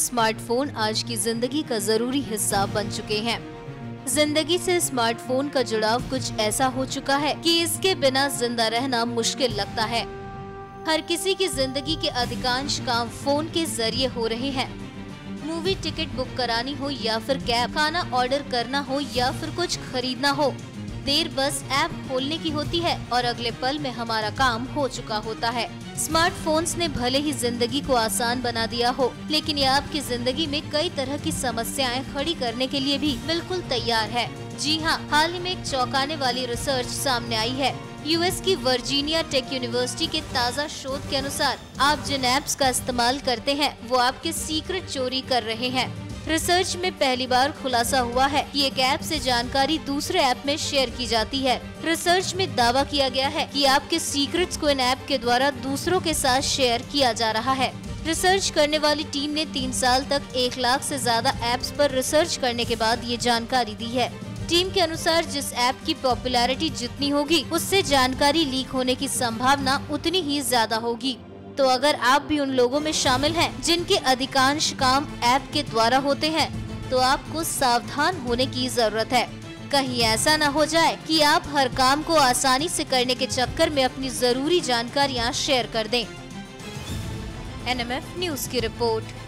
Smartphone आज की जिंदगी का जरूरी हिस्सा बन चुके हैं। जिंदगी से स्मार्टफोन का जुड़ाव कुछ ऐसा हो चुका है कि इसके बिना जिंदा रहना मुश्किल लगता है। हर किसी की जिंदगी के अधिकांश काम फोन के जरिए हो रहे हैं। मूवी टिकट बुक करानी हो या फिर कैब, खाना ऑर्डर करना हो या फिर कुछ खरीदना हो, देर बस ऐप खोलने की होती है और अगले पल में हमारा काम हो चुका होता है। स्मार्टफोन्स ने भले ही जिंदगी को आसान बना दिया हो, लेकिन ये आपकी जिंदगी में कई तरह की समस्याएं खड़ी करने के लिए भी बिल्कुल तैयार है। जी हाँ, हाल ही में एक चौंकाने वाली रिसर्च सामने आई है। यूएस की वर्जीनिया टेक यूनिवर्सिटी के ताज़ा शोध के अनुसार आप जिन ऐप्स का इस्तेमाल करते हैं वो आपके सीक्रेट चोरी कर रहे हैं। रिसर्च में पहली बार खुलासा हुआ है कि एक ऐप से जानकारी दूसरे ऐप में शेयर की जाती है। रिसर्च में दावा किया गया है कि आपके सीक्रेट्स को इन ऐप के द्वारा दूसरों के साथ शेयर किया जा रहा है। रिसर्च करने वाली टीम ने 3 साल तक 1 लाख से ज्यादा ऐप्स पर रिसर्च करने के बाद ये जानकारी दी है। टीम के अनुसार जिस ऐप की पॉपुलैरिटी जितनी होगी, उससे जानकारी लीक होने की संभावना उतनी ही ज्यादा होगी। तो अगर आप भी उन लोगों में शामिल हैं जिनके अधिकांश काम ऐप के द्वारा होते हैं, तो आपको सावधान होने की जरूरत है। कहीं ऐसा न हो जाए कि आप हर काम को आसानी से करने के चक्कर में अपनी जरूरी जानकारियां शेयर कर दें। NMF न्यूज़ की रिपोर्ट।